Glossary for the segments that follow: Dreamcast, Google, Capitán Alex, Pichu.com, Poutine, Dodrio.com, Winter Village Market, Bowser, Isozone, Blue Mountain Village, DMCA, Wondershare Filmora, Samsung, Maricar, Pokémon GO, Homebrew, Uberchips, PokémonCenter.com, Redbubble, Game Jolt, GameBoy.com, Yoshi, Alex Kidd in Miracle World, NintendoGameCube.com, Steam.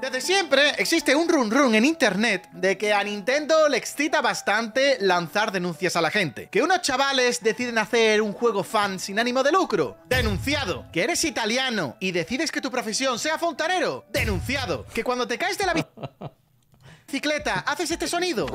Desde siempre existe un run run en internet de que a Nintendo le excita bastante lanzar denuncias a la gente. Que unos chavales deciden hacer un juego fan sin ánimo de lucro. ¡Denunciado! Que eres italiano y decides que tu profesión sea fontanero. ¡Denunciado! Que cuando te caes de la bicicleta haces este sonido.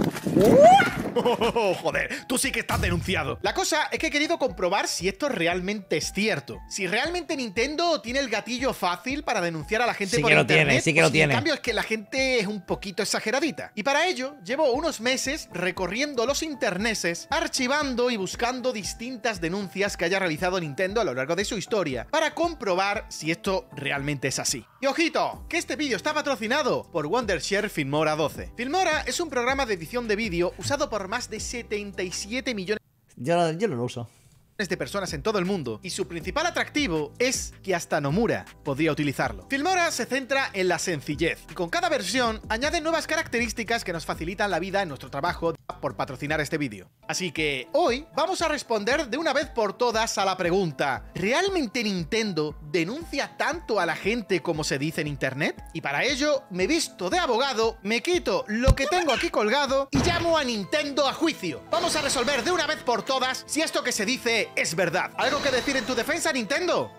Joder, tú sí que estás denunciado. La cosa es que he querido comprobar si esto realmente es cierto. Si realmente Nintendo tiene el gatillo fácil para denunciar a la gente por internet. Sí que lo tiene. En cambio es que la gente es un poquito exageradita. Y para ello llevo unos meses recorriendo los interneses, archivando y buscando distintas denuncias que haya realizado Nintendo a lo largo de su historia, para comprobar si esto realmente es así. Y ojito, que este vídeo está patrocinado por Wondershare Filmora12. Filmora es un programa de edición de vídeo usado por más de 77 millones yo no lo uso de personas en todo el mundo, y su principal atractivo es que hasta Nomura podría utilizarlo. Filmora se centra en la sencillez, y con cada versión añade nuevas características que nos facilitan la vida en nuestro trabajo por patrocinar este vídeo. Así que hoy vamos a responder de una vez por todas a la pregunta: ¿realmente Nintendo denuncia tanto a la gente como se dice en internet? Y para ello me visto de abogado, me quito lo que tengo aquí colgado y llamo a Nintendo a juicio. Vamos a resolver de una vez por todas si esto que se dice es verdad. ¿Algo que decir en tu defensa, Nintendo?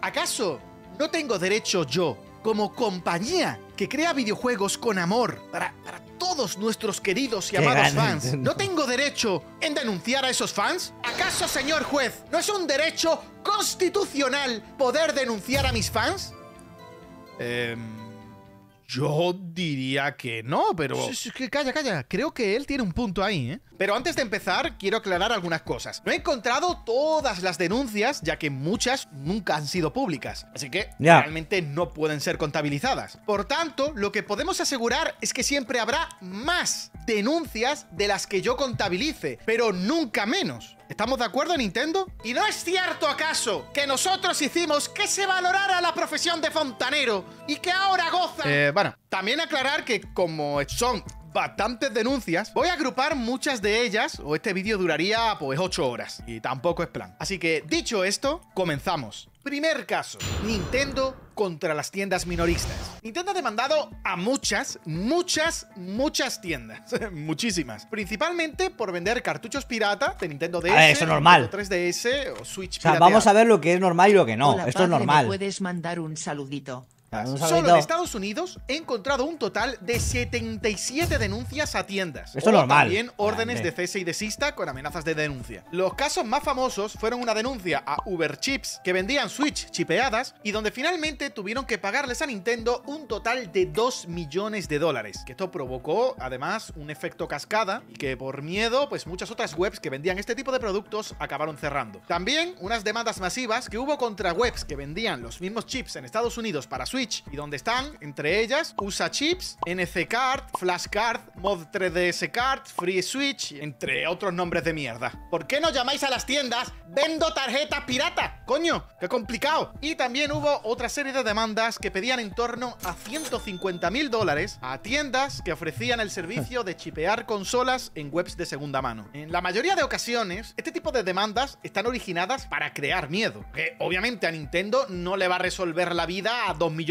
¿Acaso no tengo derecho yo, como compañía que crea videojuegos con amor para todos nuestros queridos y amados fans, no tengo derecho en denunciar a esos fans? ¿Acaso, señor juez, no es un derecho constitucional poder denunciar a mis fans? Yo diría que no, pero... Calla, calla. Creo que él tiene un punto ahí, ¿eh? Pero antes de empezar, quiero aclarar algunas cosas. No he encontrado todas las denuncias, ya que muchas nunca han sido públicas. Así que realmente no pueden ser contabilizadas. Por tanto, lo que podemos asegurar es que siempre habrá más denuncias de las que yo contabilice, pero nunca menos. ¿Estamos de acuerdo, Nintendo? ¿Y no es cierto acaso que nosotros hicimos que se valorara la profesión de fontanero y que ahora goza? Bueno, también aclarar que como son bastantes denuncias, voy a agrupar muchas de ellas o este vídeo duraría pues 8 horas y tampoco es plan. Así que dicho esto, comenzamos. Primer caso: Nintendo contra las tiendas minoristas. Nintendo ha demandado a muchas tiendas. Muchísimas. Principalmente por vender cartuchos pirata de Nintendo DS, eso es normal. 3DS o Switch pirata. O sea, vamos a ver lo que es normal y lo que no. Hola, esto es normal. Puedes mandar un saludito. Solo en Estados Unidos he encontrado un total de 77 denuncias a tiendas. Esto es normal. También órdenes de cese y desista con amenazas de denuncia. Los casos más famosos fueron una denuncia a Uberchips, que vendían Switch chipeadas, y donde finalmente tuvieron que pagarles a Nintendo un total de $2 millones. Que esto provocó, además, un efecto cascada, y que por miedo, pues muchas otras webs que vendían este tipo de productos acabaron cerrando. También unas demandas masivas que hubo contra webs que vendían los mismos chips en Estados Unidos para Switch, y donde están, entre ellas, USA Chips, NC Card, Flash Card, Mod 3DS Card, Free Switch, entre otros nombres de mierda. ¿Por qué no llamáis a las tiendas "vendo tarjetas pirata"? ¡Coño! ¡Qué complicado! Y también hubo otra serie de demandas que pedían en torno a $150.000 a tiendas que ofrecían el servicio de chipear consolas en webs de segunda mano. En la mayoría de ocasiones, este tipo de demandas están originadas para crear miedo, que obviamente a Nintendo no le va a resolver la vida a $2 millones.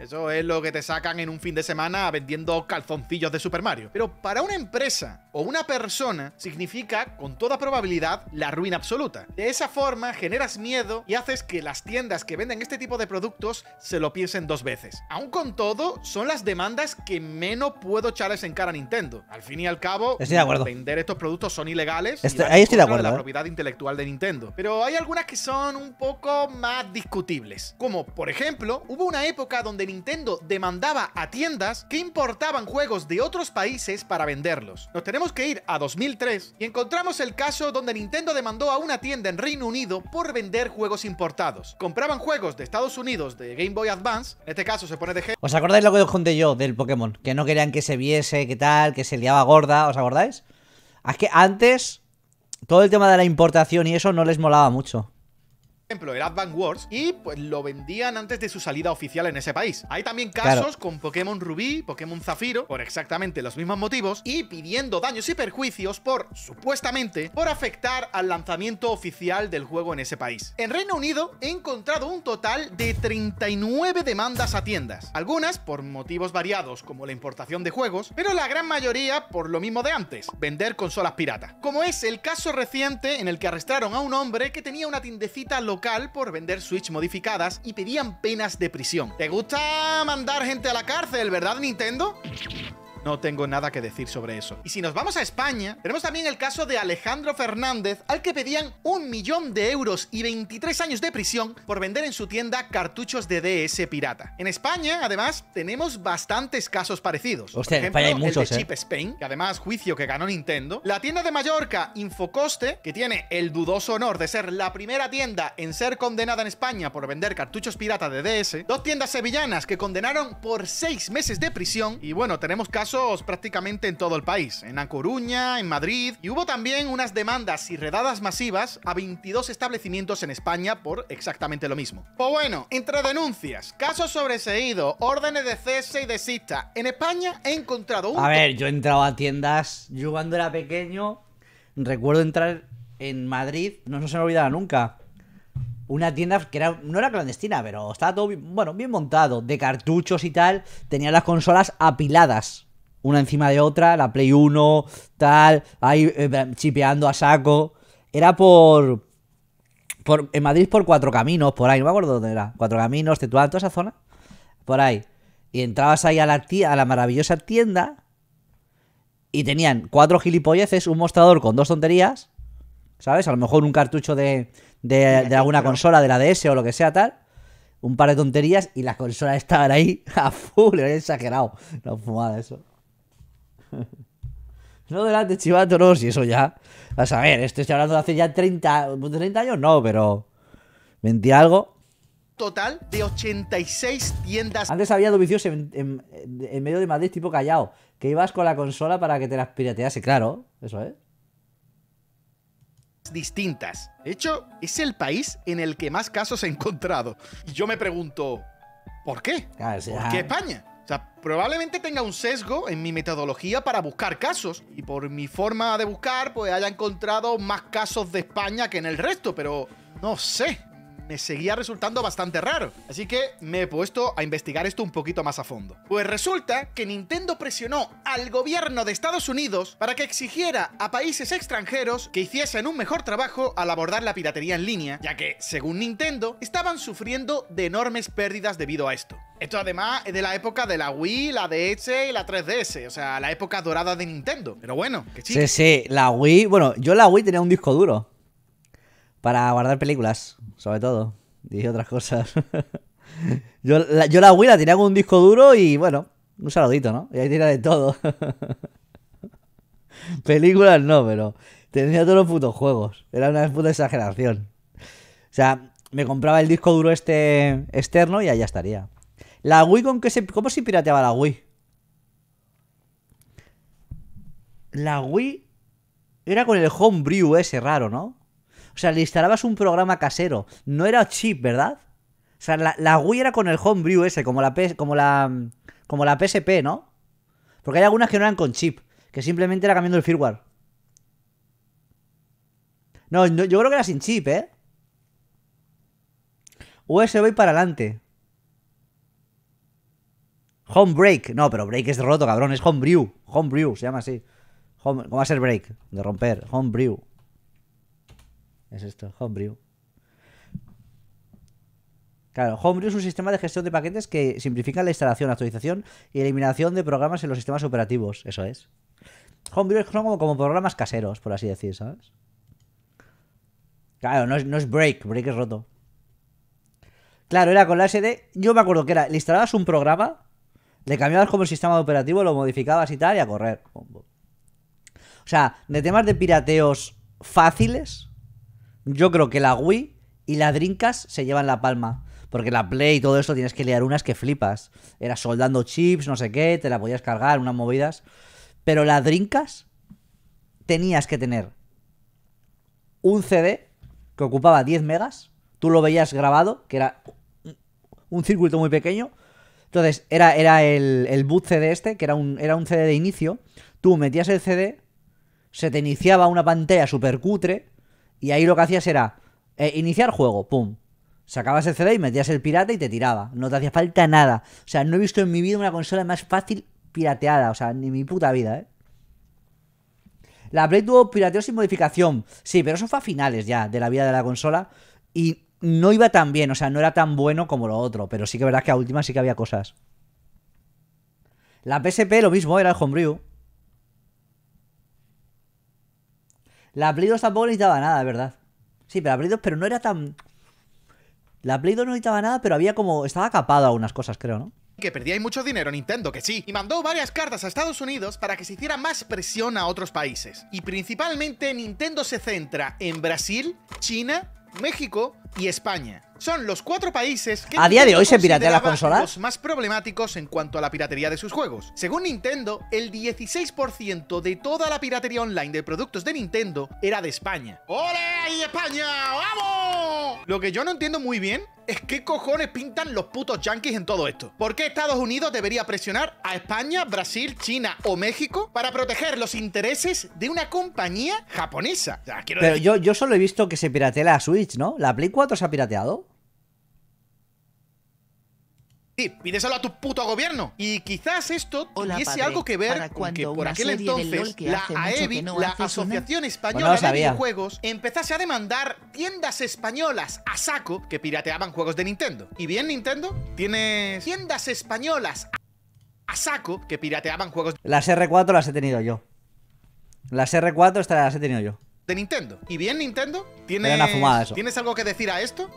Eso es lo que te sacan en un fin de semana vendiendo calzoncillos de Super Mario. Pero para una empresa o una persona significa, con toda probabilidad, la ruina absoluta. De esa forma generas miedo y haces que las tiendas que venden este tipo de productos se lo piensen dos veces. Aún con todo, son las demandas que menos puedo echarles en cara a Nintendo. Al fin y al cabo, vender estos productos son ilegales. Ahí estoy de acuerdo. La propiedad intelectual de Nintendo. Pero hay algunas que son un poco más discutibles. Como, por ejemplo, hubo una época donde Nintendo demandaba a tiendas que importaban juegos de otros países para venderlos. Nos tenemos que ir a 2003 y encontramos el caso donde Nintendo demandó a una tienda en Reino Unido por vender juegos importados. Compraban juegos de Estados Unidos de Game Boy Advance, en este caso se pone de ejemplo. ¿Os acordáis lo que os conté yo del Pokémon? Que no querían que se viese, que tal, que se liaba gorda, ¿os acordáis? Es que antes todo el tema de la importación y eso no les molaba mucho. ejemplo, el Advance Wars, y pues lo vendían antes de su salida oficial en ese país. Hay también casos con Pokémon Rubí, Pokémon Zafiro, por exactamente los mismos motivos, y pidiendo daños y perjuicios por, supuestamente, por afectar al lanzamiento oficial del juego en ese país. En Reino Unido he encontrado un total de 39 demandas a tiendas, algunas por motivos variados como la importación de juegos, pero la gran mayoría por lo mismo de antes, vender consolas piratas. Como es el caso reciente en el que arrestaron a un hombre que tenía una tiendecita local por vender Switch modificadas y pedían penas de prisión. ¿Te gusta mandar gente a la cárcel, verdad, Nintendo? No tengo nada que decir sobre eso. Y si nos vamos a España, tenemos también el caso de Alejandro Fernández, al que pedían 1.000.000 de euros y 23 años de prisión por vender en su tienda cartuchos de DS pirata. En España, además, tenemos bastantes casos parecidos. Hostia, por ejemplo, en España hay muchos, el de Chip Spain, que además juicio que ganó Nintendo. La tienda de Mallorca, Infocoste, que tiene el dudoso honor de ser la primera tienda en ser condenada en España por vender cartuchos pirata de DS. Dos tiendas sevillanas que condenaron por 6 meses de prisión. Y bueno, tenemos casos prácticamente en todo el país, en A Coruña, en Madrid, y hubo también unas demandas y redadas masivas a 22 establecimientos en España por exactamente lo mismo. Pues bueno, entre denuncias, casos sobreseídos, órdenes de cese y desista, en España he encontrado un... A ver, yo he entrado a tiendas, yo cuando era pequeño, recuerdo entrar en Madrid, no se me olvidará nunca, una tienda que era, no era clandestina, pero estaba todo bien, bueno, bien montado, de cartuchos y tal, tenía las consolas apiladas, una encima de otra, la Play 1, tal, ahí chipeando a saco. Era por en Madrid por Cuatro Caminos, por ahí, no me acuerdo dónde era. Cuatro Caminos, Tetuán, toda esa zona, por ahí. Y entrabas ahí a la maravillosa tienda y tenían 4 gilipolleces, un mostrador con 2 tonterías, ¿sabes? A lo mejor un cartucho de alguna consola, de la DS o lo que sea, tal. Un par de tonterías y las consolas estaban ahí a full, era exagerado. La fumada, eso. No delante, chivato, no, si eso ya. A saber, esto estoy hablando de hace ya 30 años, no, pero. ¿Mentí algo? Total de 86 tiendas. Antes había domicilios en medio de Madrid, tipo Callao, que ibas con la consola para que te las piratease, claro, eso es. Distintas. De hecho, es el país en el que más casos he encontrado. Y yo me pregunto, ¿por qué? Claro, o sea, ¿por qué España? O sea, probablemente tenga un sesgo en mi metodología para buscar casos. Y por mi forma de buscar, pues haya encontrado más casos de España que en el resto. Pero no sé, me seguía resultando bastante raro. Así que me he puesto a investigar esto un poquito más a fondo. Pues resulta que Nintendo presionó al gobierno de Estados Unidos para que exigiera a países extranjeros que hiciesen un mejor trabajo al abordar la piratería en línea, ya que, según Nintendo, estaban sufriendo de enormes pérdidas debido a esto. Esto además es de la época de la Wii, la DS y la 3DS, o sea, la época dorada de Nintendo. Pero bueno, que chico. Sí, sí, la Wii, bueno, yo la Wii tenía un disco duro para guardar películas, sobre todo, y otras cosas. yo la Wii la tenía con un disco duro y bueno, un saludito, ¿no? Y ahí tenía de todo. Películas no, pero tenía todos los putos juegos, era una puta exageración. O sea, me compraba el disco duro este externo y allá estaría. ¿La Wii con qué se...? ¿Cómo se pirateaba la Wii? La Wii era con el Homebrew ese raro, ¿no? O sea, le instalabas un programa casero. No era chip, ¿verdad? O sea, la Wii era con el Homebrew ese, como la PSP, ¿no? Porque hay algunas que no eran con chip, que simplemente era cambiando el firmware. No, yo creo que era sin chip, ¿eh? USB para adelante. Homebreak, no, pero break es roto, cabrón, es Homebrew. Homebrew, se llama así. Home, ¿cómo va a ser break? De romper, Homebrew. Es esto, Homebrew. Claro, Homebrew es un sistema de gestión de paquetes que simplifica la instalación, actualización y eliminación de programas en los sistemas operativos, eso es. Homebrew son como programas caseros, por así decir, ¿sabes? Claro, no es break, break es roto. Claro, era con la SD, yo me acuerdo que era, le instalabas un programa, le cambiabas como el sistema operativo, lo modificabas y tal, y a correr. O sea, de temas de pirateos fáciles, yo creo que la Wii y la Dreamcast se llevan la palma. Porque la Play y todo esto tienes que liar unas que flipas. Era soldando chips, no sé qué, te la podías cargar, unas movidas. Pero la Dreamcast tenías que tener un CD que ocupaba 10 megas tú lo veías grabado, que era un circuito muy pequeño. Entonces era el boot CD este, que era un CD de inicio. Tú metías el CD, se te iniciaba una pantalla súper cutre y ahí lo que hacías era iniciar juego, pum. Sacabas el CD y metías el pirata y te tiraba. No te hacía falta nada. O sea, no he visto en mi vida una consola más fácil pirateada. O sea, ni mi puta vida, ¿eh? La Play tuvo pirateo sin modificación. Sí, pero eso fue a finales ya de la vida de la consola. Y no iba tan bien, o sea, no era tan bueno como lo otro. Pero sí que verdad que a última sí que había cosas. La PSP lo mismo, era el homebrew. La Play 2 tampoco necesitaba nada, de verdad. Sí, pero la Play 2, pero no era tan... La Play 2 no necesitaba nada, pero había como... Estaba capada a unas cosas, creo, ¿no? Que perdíais mucho dinero, Nintendo, que sí. Y mandó varias cartas a Estados Unidos para que se hiciera más presión a otros países. Y principalmente Nintendo se centra en Brasil, China, México y España. Son los 4 países que a día de hoy se piratea las consolas los más problemáticos en cuanto a la piratería de sus juegos. Según Nintendo, el 16% de toda la piratería online de productos de Nintendo era de España. ¡Ole ahí, España! ¡Vamos! Lo que yo no entiendo muy bien es qué cojones pintan los putos yankees en todo esto. ¿Por qué Estados Unidos debería presionar a España, Brasil, China o México para proteger los intereses de una compañía japonesa? O sea, quiero decir... Pero yo solo he visto que se piratea la Switch, ¿no? ¿La Play 4 se ha pirateado? Sí, pídeselo a tu puto gobierno. Y quizás esto tuviese algo que ver con que por aquel entonces la AEBI, la Asociación Española de Videojuegos, empezase a demandar tiendas españolas a saco que pirateaban juegos de Nintendo. Y bien, Nintendo, tienes tiendas españolas a saco que pirateaban juegos... Las R4 las he tenido yo. Las R4 estas las he tenido yo. De Nintendo. Y bien, Nintendo, ¿tienes algo que decir a esto?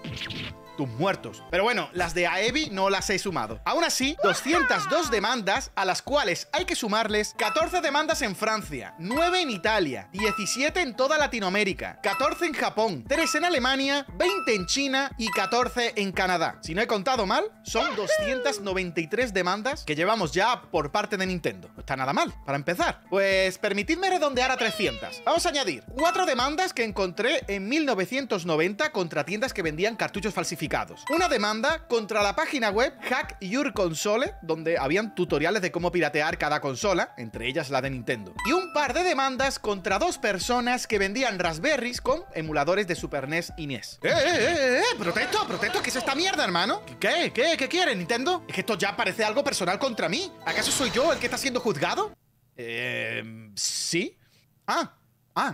Tus muertos. Pero bueno, las de AEBI no las he sumado. Aún así, 202 demandas a las cuales hay que sumarles 14 demandas en Francia, 9 en Italia, 17 en toda Latinoamérica, 14 en Japón, 3 en Alemania, 20 en China y 14 en Canadá. Si no he contado mal, son 293 demandas que llevamos ya por parte de Nintendo. No está nada mal, para empezar. Pues permitidme redondear a 300. Vamos a añadir 4 demandas que encontré en 1990 contra tiendas que vendían cartuchos falsificados. Una demanda contra la página web Hack Your Console, donde habían tutoriales de cómo piratear cada consola, entre ellas la de Nintendo. Y un par de demandas contra 2 personas que vendían Raspberries con emuladores de Super NES y NES. ¡Protesto, protesto! ¿Qué es esta mierda, hermano? ¿Qué quieres, Nintendo? ¿Es que esto ya parece algo personal contra mí? ¿Acaso soy yo el que está siendo juzgado? Sí.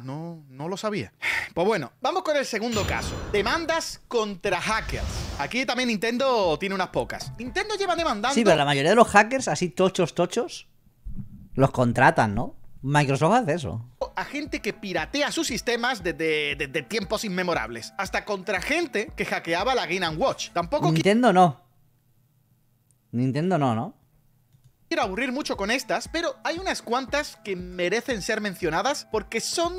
No lo sabía. Pues bueno, vamos con el segundo caso. Demandas contra hackers. Aquí también Nintendo tiene unas pocas. Nintendo lleva demandando... Sí, pero la mayoría de los hackers, así tochos, los contratan, ¿no? Microsoft hace eso. A gente que piratea sus sistemas desde tiempos inmemorables. Hasta contra gente que hackeaba la Game & Watch. Tampoco... Nintendo no. Nintendo no, ¿no? Quiero aburrir mucho con estas, pero hay unas cuantas que merecen ser mencionadas porque son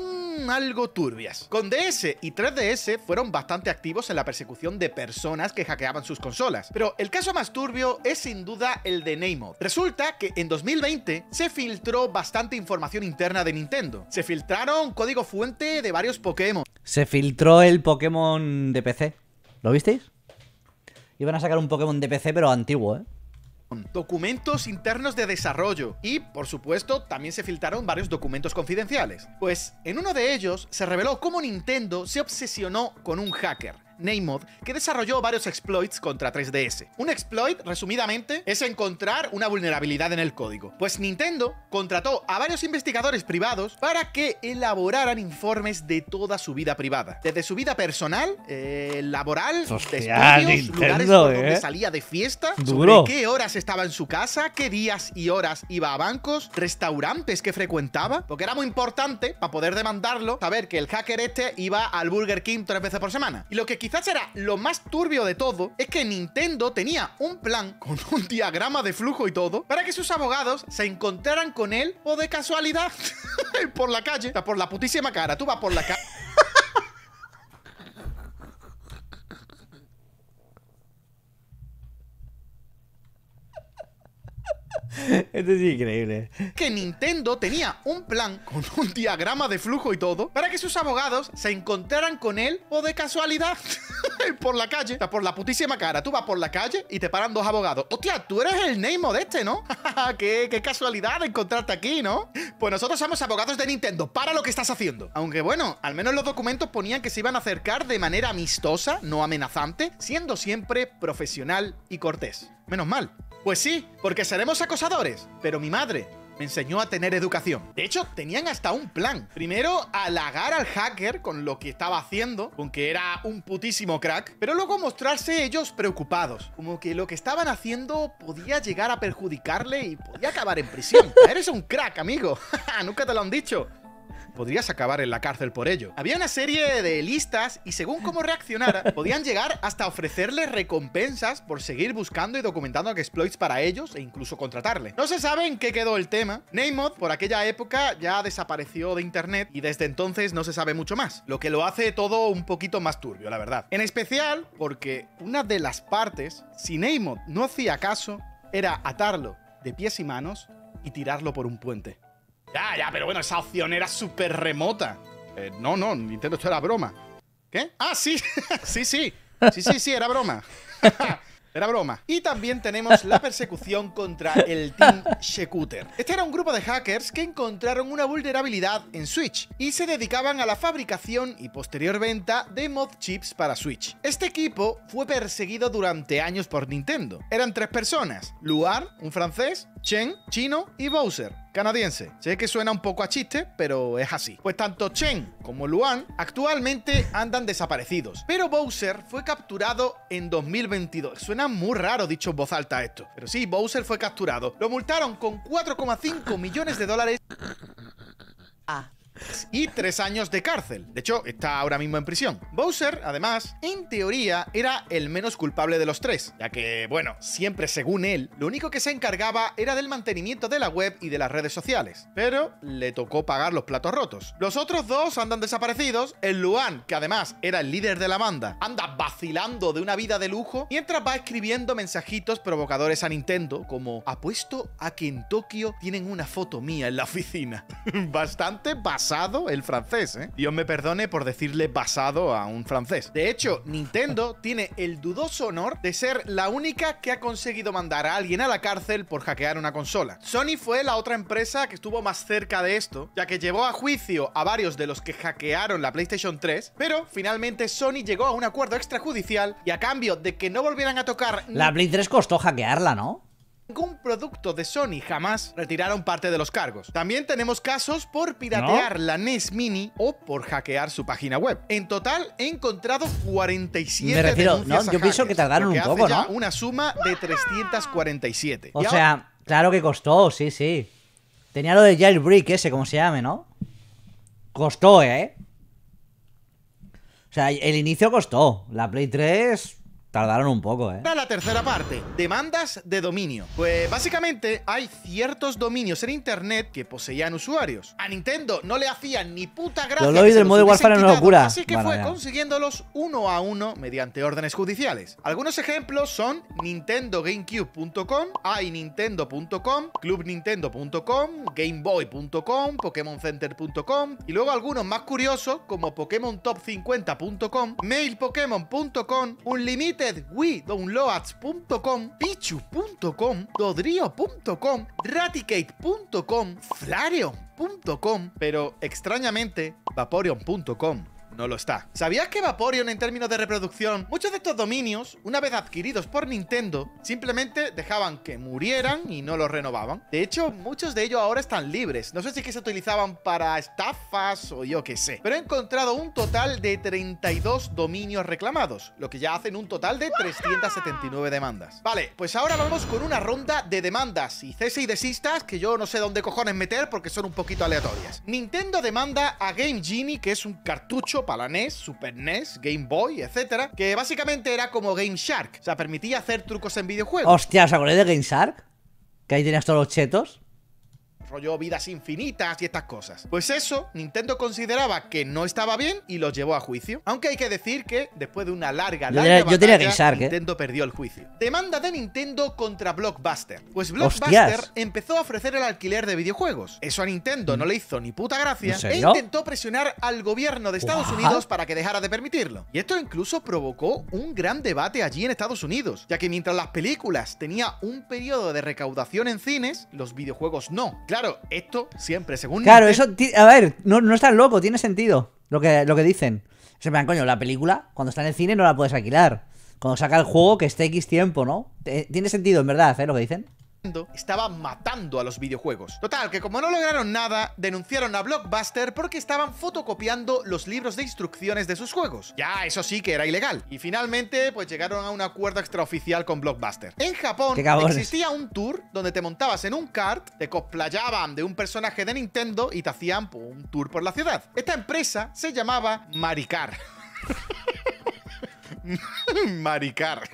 algo turbias. Con DS y 3DS fueron bastante activos en la persecución de personas que hackeaban sus consolas, pero el caso más turbio es sin duda el de NeimoD. Resulta que en 2020 se filtró bastante información interna de Nintendo. Se filtraron código fuente de varios Pokémon. Se filtró el Pokémon de PC. ¿Lo visteis? Iban a sacar un Pokémon de PC, pero antiguo, ¿eh? Documentos internos de desarrollo y, por supuesto, también se filtraron varios documentos confidenciales. Pues en uno de ellos se reveló cómo Nintendo se obsesionó con un hacker, NeimoD, que desarrolló varios exploits contra 3DS. Un exploit, resumidamente, es encontrar una vulnerabilidad en el código. Pues Nintendo contrató a varios investigadores privados para que elaboraran informes de toda su vida privada. Desde su vida personal, laboral, de estudios, lugares por donde salía de fiesta, sobre qué horas estaba en su casa, qué días y horas iba a bancos, restaurantes que frecuentaba, porque era muy importante, para poder demandarlo, saber que el hacker este iba al Burger King 3 veces por semana. Y lo que quizás era lo más turbio de todo es que Nintendo tenía un plan con un diagrama de flujo y todo para que sus abogados se encontraran con él o de casualidad por la calle. O sea, por la putísima cara. Tú vas por la calle. Esto es increíble. Que Nintendo tenía un plan con un diagrama de flujo y todo para que sus abogados se encontraran con él o de casualidad por la calle, o sea, por la putísima cara, tú vas por la calle y te paran dos abogados. Hostia, tú eres el NeimoD este, ¿no? qué casualidad encontrarte aquí, ¿no? Pues nosotros somos abogados de Nintendo, para lo que estás haciendo. Aunque bueno, al menos los documentos ponían que se iban a acercar de manera amistosa, no amenazante, siendo siempre profesional y cortés. Menos mal. Pues sí, porque seremos acosadores, pero mi madre me enseñó a tener educación. De hecho, tenían hasta un plan. Primero, halagar al hacker con lo que estaba haciendo, con que era un putísimo crack, pero luego mostrarse ellos preocupados, como que lo que estaban haciendo podía llegar a perjudicarle y podía acabar en prisión. Eres un crack, amigo. Nunca te lo han dicho. Podrías acabar en la cárcel por ello. Había una serie de listas y según cómo reaccionara, podían llegar hasta ofrecerle recompensas por seguir buscando y documentando exploits para ellos e incluso contratarle. No se sabe en qué quedó el tema. NeimoD por aquella época ya desapareció de internet y desde entonces no se sabe mucho más, lo que lo hace todo un poquito más turbio, la verdad. En especial porque una de las partes, si NeimoD no hacía caso, era atarlo de pies y manos y tirarlo por un puente. Ya, pero bueno, esa opción era súper remota. No, Nintendo, esto era broma. ¿Qué? Ah, sí, sí, era broma. Era broma. Y también tenemos la persecución contra el Team Xecuter. Este era un grupo de hackers que encontraron una vulnerabilidad en Switch y se dedicaban a la fabricación y posterior venta de mod chips para Switch. Este equipo fue perseguido durante años por Nintendo. Eran tres personas: Luan, un francés, Chen, chino, y Bowser, canadiense. Sé que suena un poco a chiste, pero es así. Pues tanto Chen como Luan actualmente andan desaparecidos, pero Bowser fue capturado en 2022. Suena muy raro dicho en voz alta esto, pero sí, Bowser fue capturado. Lo multaron con 4,5 millones de dólares y 3 años de cárcel. De hecho, está ahora mismo en prisión. Bowser, además, en teoría era el menos culpable de los tres, ya que, bueno, siempre según él, lo único que se encargaba era del mantenimiento de la web y de las redes sociales, pero le tocó pagar los platos rotos. Los otros dos andan desaparecidos. El Luan, que además era el líder de la banda, anda vacilando de una vida de lujo mientras va escribiendo mensajitos provocadores a Nintendo, como: apuesto a que en Tokio tienen una foto mía en la oficina. Bastante basado el francés, ¿eh? Dios me perdone por decirle basado a un francés. De hecho, Nintendo tiene el dudoso honor de ser la única que ha conseguido mandar a alguien a la cárcel por hackear una consola. Sony fue la otra empresa que estuvo más cerca de esto, ya que llevó a juicio a varios de los que hackearon la PlayStation 3, pero finalmente Sony llegó a un acuerdo extrajudicial y a cambio de que no volvieran a tocar... La Play 3 costó hackearla, ¿no? Ningún producto de Sony jamás retiraron parte de los cargos. También tenemos casos por piratear la NES Mini o por hackear su página web. En total he encontrado 47 denuncias. Yo pienso que tardaron un poco, ¿no? Una suma de 347. O sea, claro que costó, sí, sí. Tenía lo de jailbreak ese, como se llame, ¿no? Costó, ¿eh? O sea, el inicio costó. La Play 3... tardaron un poco, ¿eh? Para la tercera parte, demandas de dominio. Pues básicamente hay ciertos dominios en internet que poseían usuarios. A Nintendo no le hacían ni puta gracia. Los lobbies del Modern Warfare eran una locura. Así que fue consiguiéndolos uno a uno mediante órdenes judiciales. Algunos ejemplos son NintendoGameCube.com, iNintendo.com, ClubNintendo.com, GameBoy.com, PokémonCenter.com y luego algunos más curiosos como PokémonTop50.com, MailPokémon.com, UnlimitedWeDownloads.com, Pichu.com, Dodrio.com, Raticate.com, Flareon.com, pero extrañamente Vaporeon.com no lo está. ¿Sabías que Vaporeon, en términos de reproducción, muchos de estos dominios, una vez adquiridos por Nintendo, simplemente dejaban que murieran y no los renovaban? De hecho, muchos de ellos ahora están libres. No sé si es que se utilizaban para estafas o yo qué sé. Pero he encontrado un total de 32 dominios reclamados, lo que ya hacen un total de 379 demandas. Vale, pues ahora vamos con una ronda de demandas y cese y desistas que yo no sé dónde cojones meter porque son un poquito aleatorias. Nintendo demanda a Game Genie, que es un cartucho para la NES, Super NES, Game Boy, etcétera, que básicamente era como Game Shark. O sea, permitía hacer trucos en videojuegos. Hostia, ¿os acordáis de Game Shark? Que ahí tenías todos los chetos. rollo vidas infinitas y estas cosas. Pues eso, Nintendo consideraba que no estaba bien y los llevó a juicio. Aunque hay que decir que después de una larga batalla, Game Shark, Nintendo perdió el juicio. Demanda de Nintendo contra Blockbuster. Pues Blockbuster empezó a ofrecer el alquiler de videojuegos. Eso a Nintendo no le hizo ni puta gracia e intentó presionar al gobierno de Estados Unidos para que dejara de permitirlo. Y esto incluso provocó un gran debate allí en Estados Unidos, ya que mientras las películas tenía un periodo de recaudación en cines, los videojuegos no. Claro, esto siempre según... Claro, Nintendo... eso... A ver, no estás loco, tiene sentido lo que dicen. Se me dan, coño, la película cuando está en el cine no la puedes alquilar. Cuando saca el juego que esté X tiempo, ¿no? Tiene sentido, en verdad, lo que dicen. Estaba matando a los videojuegos. Total, que como no lograron nada, denunciaron a Blockbuster porque estaban fotocopiando los libros de instrucciones de sus juegos. Ya, eso sí que era ilegal. Y finalmente, pues llegaron a un acuerdo extraoficial con Blockbuster. En Japón existía un tour donde te montabas en un kart, te cosplayaban de un personaje de Nintendo y te hacían un tour por la ciudad. Esta empresa se llamaba Maricar. Maricar.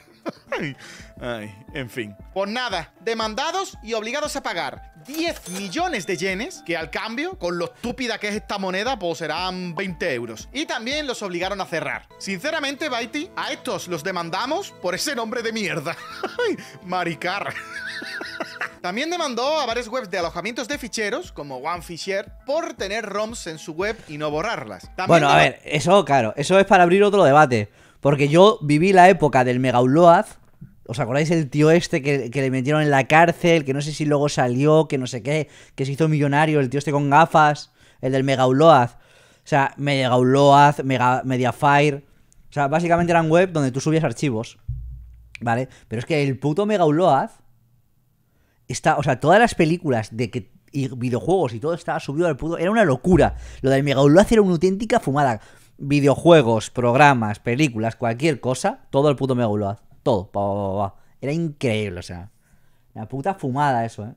En fin. Pues nada, demandados y obligados a pagar 10 millones de yenes, que al cambio, con lo estúpida que es esta moneda, pues serán 20 euros. Y también los obligaron a cerrar. Sinceramente, Baiti, a estos los demandamos por ese nombre de mierda. Maricar. También demandó a varias webs de alojamientos de ficheros, como OneFisher, por tener ROMs en su web y no borrarlas. También a ver, eso, claro, eso es para abrir otro debate. Porque yo viví la época del Megaupload. ¿Os acordáis el tío este que le metieron en la cárcel? Que no sé si luego salió, que no sé qué, que se hizo millonario, el tío este con gafas, el del Megaupload. O sea, Megaupload, Mediafire. O sea, básicamente eran web donde tú subías archivos, ¿vale? Pero es que el puto Megaupload está, o sea, todas las películas de que, y videojuegos y todo estaba subido al puto... Era una locura. Lo del Megaupload era una auténtica fumada. Videojuegos, programas, películas, cualquier cosa, todo el puto Megaupload. Todo, era increíble, o sea, la puta fumada eso,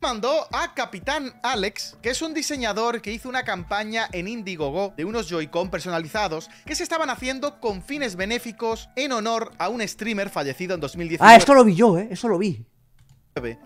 Mandó a Capitán Alex, que es un diseñador que hizo una campaña en Indiegogo de unos Joy-Con personalizados que se estaban haciendo con fines benéficos en honor a un streamer fallecido en 2019. Ah, esto lo vi yo, eso lo vi.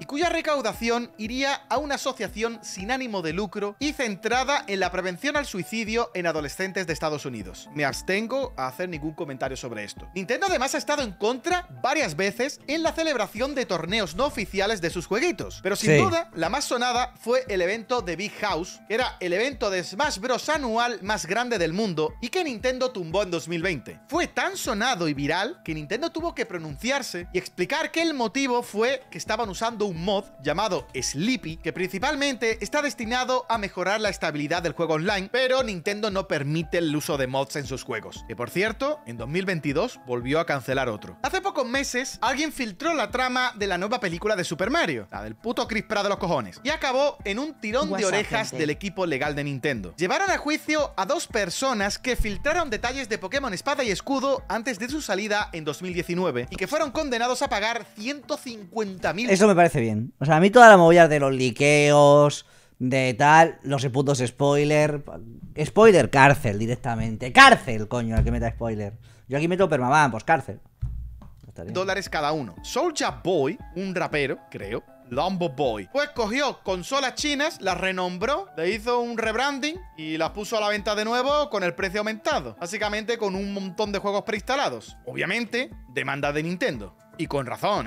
Y cuya recaudación iría a una asociación sin ánimo de lucro y centrada en la prevención al suicidio en adolescentes de Estados Unidos. Me abstengo a hacer ningún comentario sobre esto. Nintendo además ha estado en contra varias veces en la celebración de torneos no oficiales de sus jueguitos. Pero sin duda, la más sonada fue el evento de Big House, que era el evento de Smash Bros. Anual más grande del mundo y que Nintendo tumbó en 2020. Fue tan sonado y viral que Nintendo tuvo que pronunciarse y explicar que el motivo fue que estaban usando un mod llamado Sleepy, que principalmente está destinado a mejorar la estabilidad del juego online, pero Nintendo no permite el uso de mods en sus juegos. Que por cierto, en 2022 volvió a cancelar otro. Hace pocos meses, alguien filtró la trama de la nueva película de Super Mario, la del puto Chris Pratt de los cojones, y acabó en un tirón de orejas del equipo legal de Nintendo. Llevaron a juicio a dos personas que filtraron detalles de Pokémon Espada y Escudo antes de su salida en 2019 y que fueron condenados a pagar 150.000. Eso me parece bien. O sea, a mí toda la movida de los liqueos, de tal, los putos spoiler. Spoiler, cárcel directamente. ¡Cárcel, coño! El que meta spoiler. Yo aquí meto permaban, pues cárcel. $1 cada uno. Soulja Boy, un rapero, creo. Lombo Boy. Pues cogió consolas chinas, las renombró, le hizo un rebranding y las puso a la venta de nuevo con el precio aumentado. Básicamente con un montón de juegos preinstalados. Obviamente, demanda de Nintendo. Y con razón,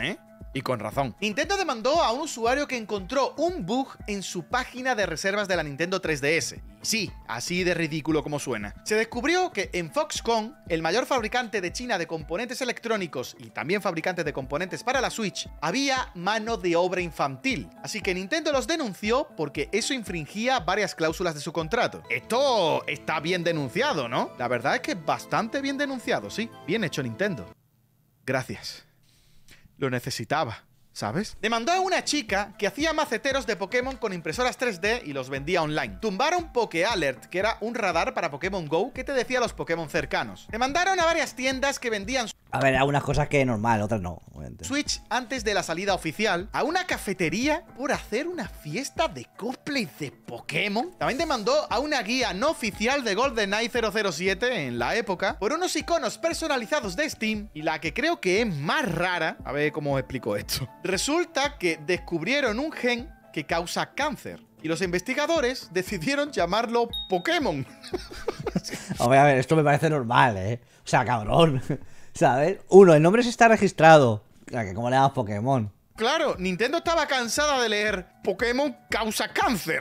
Y con razón. Nintendo demandó a un usuario que encontró un bug en su página de reservas de la Nintendo 3DS. Sí, así de ridículo como suena. Se descubrió que en Foxconn, el mayor fabricante de China de componentes electrónicos y también fabricante de componentes para la Switch, había mano de obra infantil. Así que Nintendo los denunció porque eso infringía varias cláusulas de su contrato. Esto está bien denunciado, ¿no? La verdad es que es bastante bien denunciado, sí. Bien hecho, Nintendo. Gracias. Lo necesitaba, ¿sabes? Demandó a una chica que hacía maceteros de Pokémon con impresoras 3D y los vendía online. Tumbaron PokéAlert, que era un radar para Pokémon GO que te decía los Pokémon cercanos. Demandaron a varias tiendas que vendían... A ver, algunas cosas que es normal, otras no, obviamente. Switch antes de la salida oficial, a una cafetería por hacer una fiesta de cosplay de Pokémon. También demandó a una guía no oficial de GoldenEye 007 en la época por unos iconos personalizados de Steam y la que creo que es más rara. A ver cómo os explico esto. Resulta que descubrieron un gen que causa cáncer. Y los investigadores decidieron llamarlo Pokémon. Hombre, a ver, esto me parece normal, ¿eh? O sea, cabrón. ¿Sabes? Uno, el nombre se está registrado. O sea, que ¿cómo le llamas Pokémon? Claro, Nintendo estaba cansada de leer Pokémon causa cáncer.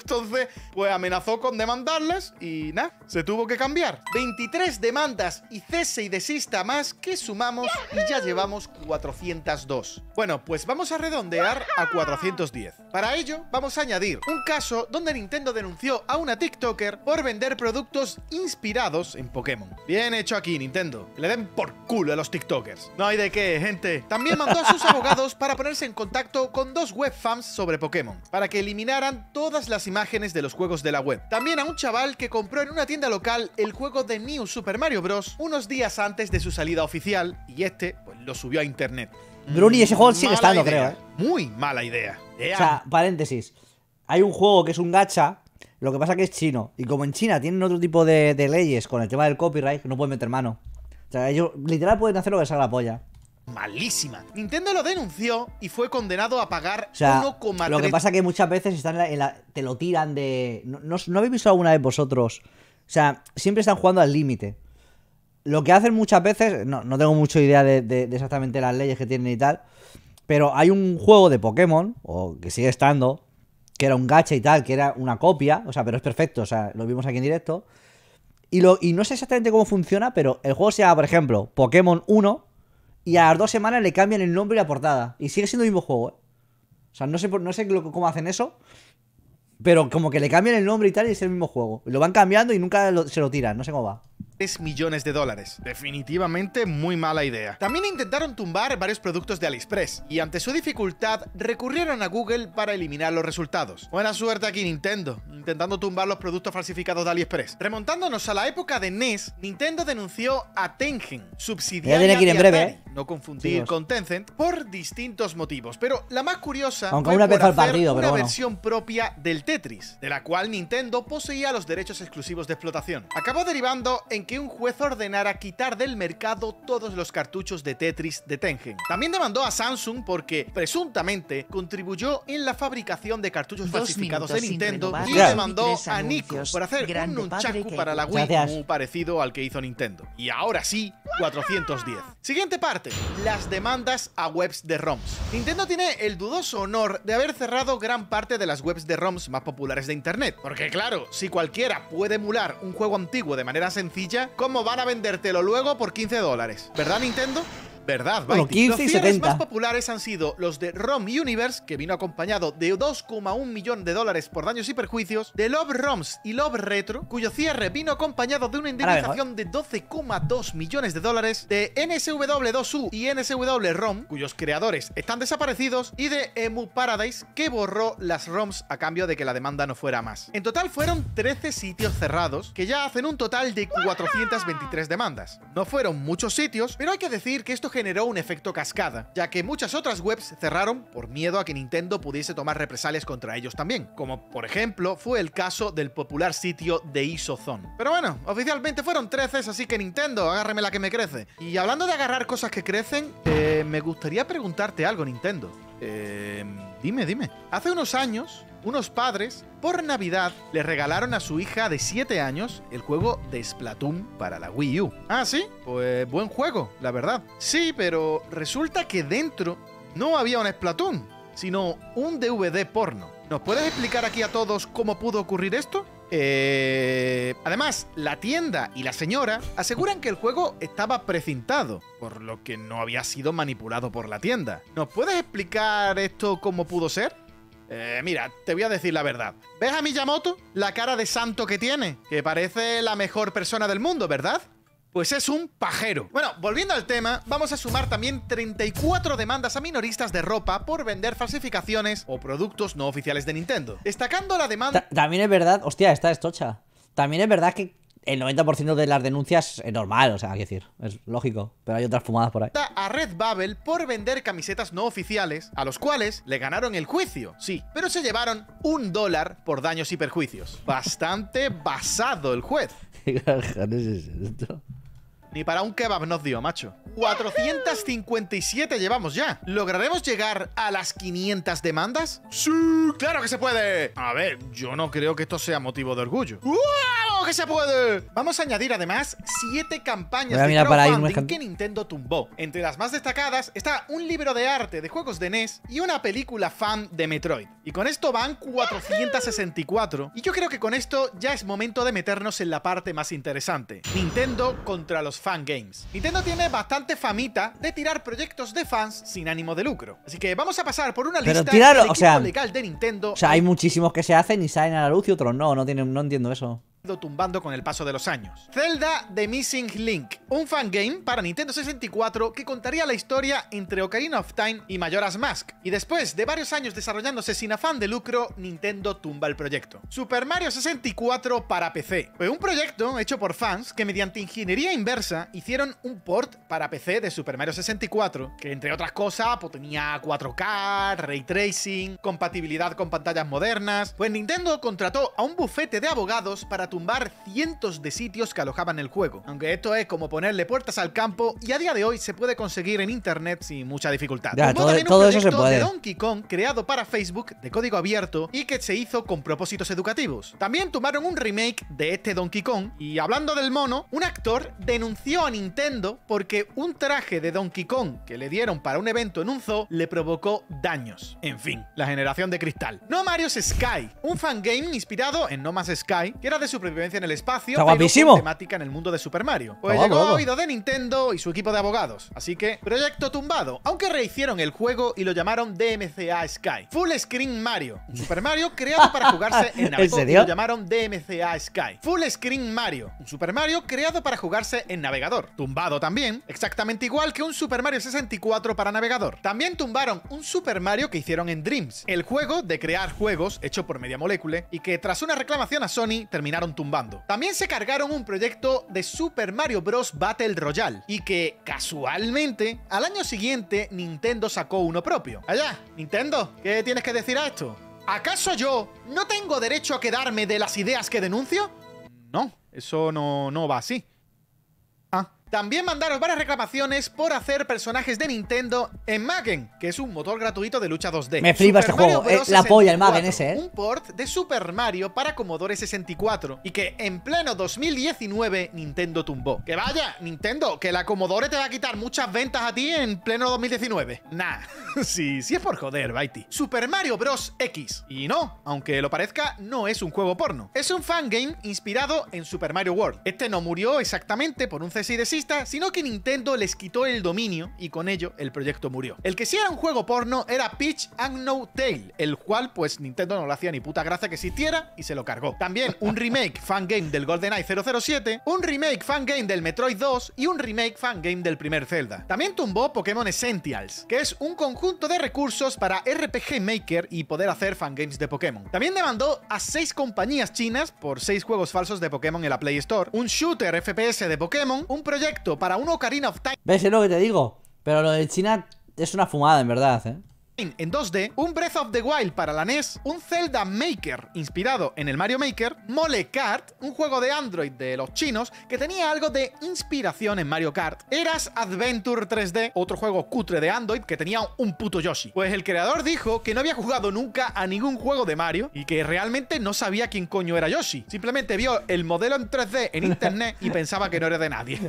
Entonces, pues amenazó con demandarlas y nada, se tuvo que cambiar. 23 demandas y cese y desista más que sumamos y ya llevamos 402. Bueno, pues vamos a redondear a 410. Para ello, vamos a añadir un caso donde Nintendo denunció a una TikToker por vender productos inspirados en Pokémon. Bien hecho aquí, Nintendo. Que le den por culo a los TikTokers. No hay de qué, gente. También mandó a sus abogados para ponerse en contacto con dos webfans sobre Pokémon, para que eliminaran todas las imágenes de los juegos de la web. También a un chaval que compró en una tienda local el juego de New Super Mario Bros. Unos días antes de su salida oficial, y este pues, lo subió a internet. Bruni, ese juego sigue estando, creo, ¿eh? Muy mala idea. O sea, paréntesis. Hay un juego que es un gacha, lo que pasa que es chino. Y como en China tienen otro tipo de leyes con el tema del copyright, no pueden meter mano. O sea, ellos literal pueden hacer lo que salga la polla. Malísima. Nintendo lo denunció y fue condenado a pagar 1,3. Lo que pasa que muchas veces están te lo tiran de... ¿No habéis visto alguna vez vosotros? O sea, siempre están jugando al límite. Lo que hacen muchas veces... No tengo mucha idea de exactamente las leyes que tienen y tal. Pero hay un juego de Pokémon, o que sigue estando, que era un gacha y tal, que era una copia. O sea, pero es perfecto. O sea, lo vimos aquí en directo. Y no sé exactamente cómo funciona, pero el juego se llama, por ejemplo, Pokémon 1... Y a las 2 semanas le cambian el nombre y la portada. Y sigue siendo el mismo juego, ¿eh? O sea, no sé cómo hacen eso. Pero como que le cambian el nombre y tal y es el mismo juego. Lo van cambiando y nunca se lo tiran. No sé cómo va. 3 millones de dólares. Definitivamente muy mala idea. También intentaron tumbar varios productos de Aliexpress y ante su dificultad recurrieron a Google para eliminar los resultados. Buena suerte aquí, Nintendo, intentando tumbar los productos falsificados de Aliexpress. Remontándonos a la época de NES, Nintendo denunció a Tengen, subsidiaria de Atari, no confundir con Tencent, por distintos motivos. Pero la más curiosa fue una versión propia del Tetris, de la cual Nintendo poseía los derechos exclusivos de explotación. Acabó derivando en que un juez ordenara quitar del mercado todos los cartuchos de Tetris de Tengen. También demandó a Samsung porque, presuntamente, contribuyó en la fabricación de cartuchos falsificados de Nintendo y demandó a Nico por hacer un nunchaku para la Wii muy parecido al que hizo Nintendo. Y ahora sí, 410. Siguiente parte, las demandas a webs de ROMs. Nintendo tiene el dudoso honor de haber cerrado gran parte de las webs de ROMs más populares de internet. Porque claro, si cualquiera puede emular un juego antiguo de manera sencilla, ¿cómo van a vendértelo luego por 15 dólares? ¿Verdad, Nintendo? ¿Verdad, Byte? 15 y 70. Los más populares han sido los de ROM Universe, que vino acompañado de 2,1 millones de dólares por daños y perjuicios, de Love ROMs y Love Retro, cuyo cierre vino acompañado de una indemnización de 12,2 millones de dólares, de NSW2U y NSW ROM, cuyos creadores están desaparecidos, y de Emu Paradise, que borró las ROMs a cambio de que la demanda no fuera más. En total fueron 13 sitios cerrados, que ya hacen un total de 423 demandas. No fueron muchos sitios, pero hay que decir que esto generó un efecto cascada, ya que muchas otras webs cerraron por miedo a que Nintendo pudiese tomar represalias contra ellos también, como por ejemplo fue el caso del popular sitio de Isozone. Pero bueno, oficialmente fueron 13, así que Nintendo, agárreme la que me crece. Y hablando de agarrar cosas que crecen, me gustaría preguntarte algo, Nintendo. Dime. Hace unos años, unos padres, por Navidad, le regalaron a su hija de 7 años el juego de Splatoon para la Wii U. ¿Ah, sí? Pues buen juego, la verdad. Sí, pero resulta que dentro no había un Splatoon, sino un DVD porno. ¿Nos puedes explicar aquí a todos cómo pudo ocurrir esto? Además, la tienda y la señora aseguran que el juego estaba precintado, por lo que no había sido manipulado por la tienda. ¿Nos puedes explicar esto cómo pudo ser? Mira, te voy a decir la verdad. ¿Ves a Miyamoto? La cara de santo que tiene, que parece la mejor persona del mundo, ¿verdad? Pues es un pajero. Bueno, volviendo al tema, vamos a sumar también 34 demandas a minoristas de ropa por vender falsificaciones o productos no oficiales de Nintendo. Destacando la demanda... También es verdad... Hostia, esta es tocha. También es verdad que el 90% de las denuncias es normal, o sea, hay que decir, es lógico, pero hay otras fumadas por ahí. A Redbubble por vender camisetas no oficiales, a los cuales le ganaron el juicio, sí, pero se llevaron $1 por daños y perjuicios. Bastante basado el juez. ¿Qué cojones es esto? Ni para un kebab nos dio, macho. 457 llevamos ya. ¿Lograremos llegar a las 500 demandas? ¡Sí! ¡Claro que se puede! A ver, yo no creo que esto sea motivo de orgullo. ¡Claro que se puede! Vamos a añadir además 7 campañas de crowdfunding que Nintendo tumbó. Entre las más destacadas está un libro de arte de juegos de NES y una película fan de Metroid. Y con esto van 464. Y yo creo que con esto ya es momento de meternos en la parte más interesante. Nintendo contra los fan games. Nintendo tiene bastante famita de tirar proyectos de fans sin ánimo de lucro. Así que vamos a pasar por una lista del equipo legal de Nintendo. O sea, hay muchísimos que se hacen y salen a la luz y otros no. No entiendo eso. Tumbando con el paso de los años. Zelda The Missing Link, un fangame para Nintendo 64 que contaría la historia entre Ocarina of Time y Majora's Mask, y después de varios años desarrollándose sin afán de lucro, Nintendo tumba el proyecto. Super Mario 64 para PC, fue un proyecto hecho por fans que mediante ingeniería inversa hicieron un port para PC de Super Mario 64, que entre otras cosas pues, tenía 4K, Ray Tracing, compatibilidad con pantallas modernas. Pues Nintendo contrató a un bufete de abogados para tumbar cientos de sitios que alojaban el juego. Aunque esto es como ponerle puertas al campo y a día de hoy se puede conseguir en internet sin mucha dificultad. Ya, todo eso se puede. De Donkey Kong creado para Facebook de código abierto y que se hizo con propósitos educativos. También tomaron un remake de este Donkey Kong y hablando del mono, un actor denunció a Nintendo porque un traje de Donkey Kong que le dieron para un evento en un zoo le provocó daños. En fin, la generación de cristal. No Mario's Sky, un fangame inspirado en No Man's Sky que era de su en el espacio, pero con temática en el mundo de Super Mario. Pues llegó a oído de Nintendo y su equipo de abogados. Así que, proyecto tumbado, aunque rehicieron el juego y lo llamaron DMCA Sky. Full Screen Mario, Super Mario creado para jugarse en navegador. Y lo llamaron DMCA Sky. Full Screen Mario, un Super Mario creado para jugarse en navegador. Tumbado también, exactamente igual que un Super Mario 64 para navegador. También tumbaron un Super Mario que hicieron en Dreams, el juego de crear juegos hecho por Media Molecule y que tras una reclamación a Sony terminaron tumbando. También se cargaron un proyecto de Super Mario Bros. Battle Royale y que, casualmente, al año siguiente Nintendo sacó uno propio. Allá, Nintendo, ¿qué tienes que decir a esto? ¿Acaso yo no tengo derecho a quedarme de las ideas que denuncio? No, eso no va así. También mandaron varias reclamaciones por hacer personajes de Nintendo en Magen, que es un motor gratuito de lucha 2D. Me flipa este juego, la polla el Magen ese, ¿eh? Un port de Super Mario para Commodore 64 y que en pleno 2019 Nintendo tumbó. Que vaya, Nintendo, que la Commodore te va a quitar muchas ventas a ti en pleno 2019. Nah, sí es por joder, Baiti. Super Mario Bros. X. Y no, aunque lo parezca, no es un juego porno. Es un fangame inspirado en Super Mario World. Este no murió exactamente por un cese de sino que Nintendo les quitó el dominio y con ello el proyecto murió. El que sí era un juego porno era Peach and No Tail, el cual pues Nintendo no le hacía ni puta gracia que existiera y se lo cargó. También un remake fangame del GoldenEye 007, un remake fangame del Metroid 2 y un remake fangame del primer Zelda. También tumbó Pokémon Essentials, que es un conjunto de recursos para RPG Maker y poder hacer fangames de Pokémon. También demandó a 6 compañías chinas por 6 juegos falsos de Pokémon en la Play Store, un shooter FPS de Pokémon, un proyecto para un Ocarina of Time. ¿Ves? Es lo que te digo. Pero lo de China es una fumada, en verdad, ¿eh? En 2D, un Breath of the Wild para la NES, un Zelda Maker inspirado en el Mario Maker, Mole Kart, un juego de Android de los chinos que tenía algo de inspiración en Mario Kart, Eras Adventure 3D, otro juego cutre de Android que tenía un puto Yoshi. Pues el creador dijo que no había jugado nunca a ningún juego de Mario y que realmente no sabía quién coño era Yoshi. Simplemente vio el modelo en 3D en internet y pensaba que no era de nadie.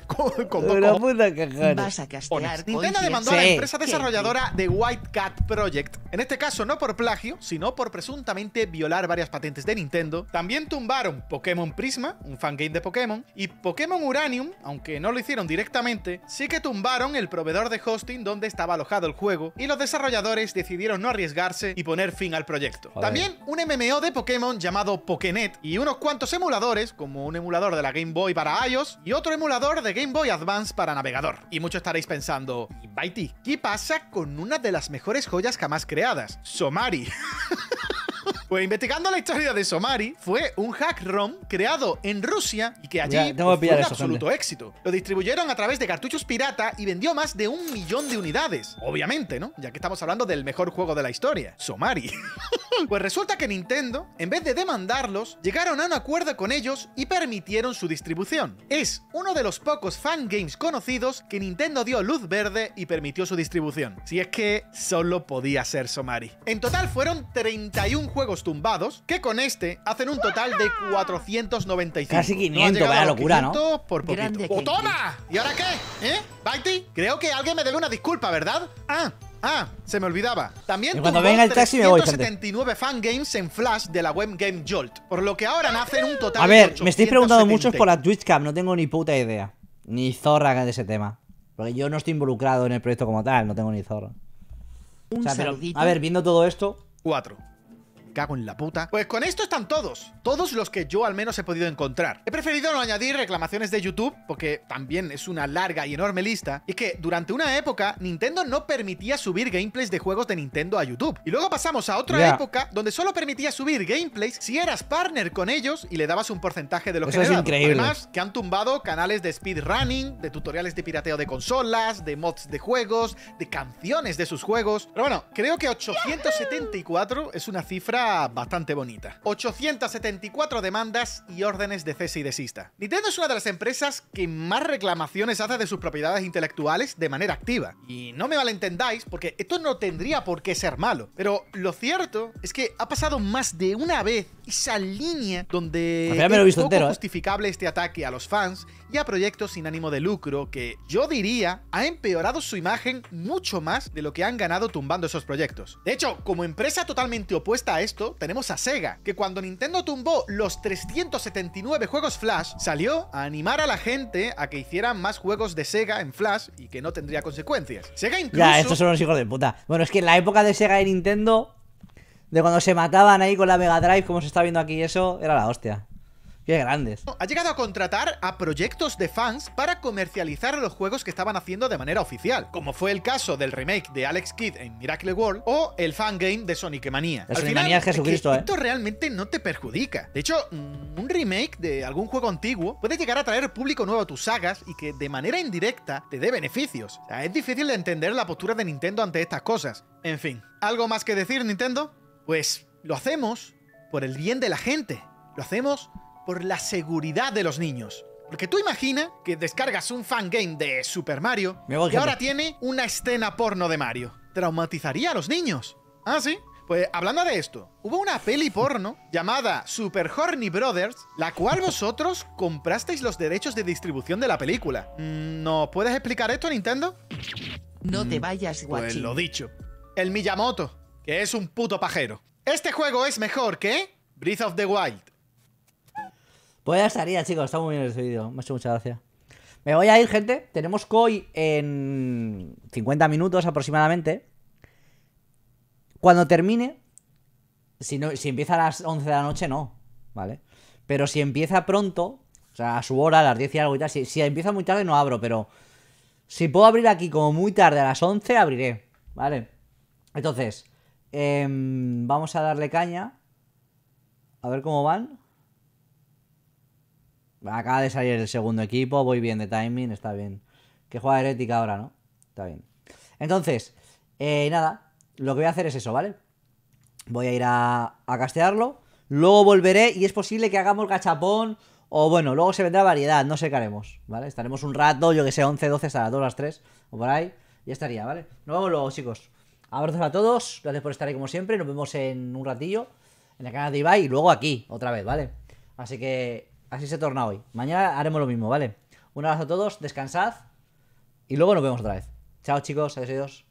Nintendo demandó a la empresa desarrolladora de White Cat Project, en este caso no por plagio, sino por presuntamente violar varias patentes de Nintendo. También tumbaron Pokémon Prisma, un fangame de Pokémon, y Pokémon Uranium, aunque no lo hicieron directamente, sí que tumbaron el proveedor de hosting donde estaba alojado el juego, y los desarrolladores decidieron no arriesgarse y poner fin al proyecto. También un MMO de Pokémon llamado Pokénet, y unos cuantos emuladores, como un emulador de la Game Boy para iOS, y otro emulador de Game Boy Advance para navegador. Y muchos estaréis pensando, Baiti, ¿qué pasa con una de las mejores joyas jamás creadas? Somari. Pues investigando la historia de Somari, fue un hack ROM creado en Rusia y que allí fue un absoluto éxito. Lo distribuyeron a través de cartuchos pirata y vendió más de 1 millón de unidades. Obviamente, ¿no? Ya que estamos hablando del mejor juego de la historia, Somari. Pues resulta que Nintendo, en vez de demandarlos, llegaron a un acuerdo con ellos y permitieron su distribución. Es uno de los pocos fangames conocidos que Nintendo dio luz verde y permitió su distribución. Si es que solo podía ser Somari. En total fueron 31 juegos tumbados, que con este hacen un total de 495. Casi 500, no vaya locura, 500, ¿no? Por poquito. ¡Oh, toma! ¿Y ahora qué? ¿Eh? ¿Baiti? Creo que alguien me debe una disculpa, ¿verdad? Ah, se me olvidaba. También tuvo 379 fangames en Flash de la web Game Jolt, por lo que ahora nacen un total de 870. A ver, me estáis preguntando muchos por la TwitchCam, no tengo ni puta idea. Ni zorra de ese tema. Porque yo no estoy involucrado en el proyecto como tal, no tengo ni zorra. O sea, pero, a ver, viendo todo esto... 4. Cago en la puta. Pues con esto están todos. Todos los que yo al menos he podido encontrar. He preferido no añadir reclamaciones de YouTube, porque también es una larga y enorme lista. Y es que durante una época, Nintendo no permitía subir gameplays de juegos de Nintendo a YouTube. Y luego pasamos a otra época donde solo permitía subir gameplays si eras partner con ellos y le dabas un porcentaje de lo generado. Eso es increíble. Además, que han tumbado canales de speedrunning, de tutoriales de pirateo de consolas, de mods de juegos, de canciones de sus juegos. Pero bueno, creo que 874 es una cifra bastante bonita. 874 demandas y órdenes de cese y desista. Nintendo es una de las empresas que más reclamaciones hace de sus propiedades intelectuales de manera activa. Y no me malentendáis, porque esto no tendría por qué ser malo. Pero lo cierto es que ha pasado más de una vez esa línea donde es poco justificable este ataque a los fans y a proyectos sin ánimo de lucro que, yo diría, ha empeorado su imagen mucho más de lo que han ganado tumbando esos proyectos. De hecho, como empresa totalmente opuesta a esto, tenemos a Sega, que cuando Nintendo tumbó los 379 juegos Flash, salió a animar a la gente a que hicieran más juegos de Sega en Flash y que no tendría consecuencias. Sega incluso... Ya, estos son los hijos de puta. Bueno, es que en la época de Sega y Nintendo, de cuando se mataban ahí con la Mega Drive, como se está viendo aquí eso, era la hostia. ¡Qué grandes! Ha llegado a contratar a proyectos de fans para comercializar los juegos que estaban haciendo de manera oficial, como fue el caso del remake de Alex Kidd en Miracle World o el fangame de Sonic Mania. Al Sonic Mania es Jesucristo, ¿eh? Esto realmente no te perjudica. De hecho, un remake de algún juego antiguo puede llegar a traer público nuevo a tus sagas y que de manera indirecta te dé beneficios. O sea, es difícil de entender la postura de Nintendo ante estas cosas. En fin, ¿algo más que decir, Nintendo? Pues lo hacemos por el bien de la gente. Lo hacemos por la seguridad de los niños. Porque tú imagina que descargas un fangame de Super Mario y ahora tiene una escena porno de Mario. Traumatizaría a los niños. ¿Ah, sí? Pues hablando de esto, hubo una peli porno llamada Super Horny Brothers, la cual vosotros comprasteis los derechos de distribución de la película. ¿Nos puedes explicar esto, Nintendo? No te vayas, guachín. Pues lo dicho. El Miyamoto, que es un puto pajero. Este juego es mejor que Breath of the Wild. Pues ya estaría, chicos, está muy bien este vídeo. Me ha hecho mucha gracia. Me voy a ir, gente. Tenemos COI en 50 minutos aproximadamente. Cuando termine, si empieza a las 11 de la noche, no, ¿vale? Pero si empieza pronto, o sea, a su hora, a las 10 y algo y tal, si empieza muy tarde no abro, pero si puedo abrir aquí como muy tarde a las 11, abriré, ¿vale? Entonces, vamos a darle caña. A ver cómo van. Acaba de salir el segundo equipo, voy bien de timing, está bien. Que juega Herética ahora, ¿no? Está bien. Entonces, nada, lo que voy a hacer es eso, ¿vale? Voy a ir a castearlo, luego volveré y es posible que hagamos gachapón o bueno, luego se vendrá variedad, no sé qué haremos, ¿vale? Estaremos un rato, yo que sé, 11, 12, hasta las 2, las 3 o por ahí, ya estaría, ¿vale? Nos vemos luego, chicos. Abrazos a todos, gracias por estar ahí como siempre, nos vemos en un ratillo en el canal de Ibai y luego aquí, otra vez, ¿vale? Así que... así se torna hoy. Mañana haremos lo mismo, ¿vale? Un abrazo a todos, descansad y luego nos vemos otra vez. Chao, chicos, adiós.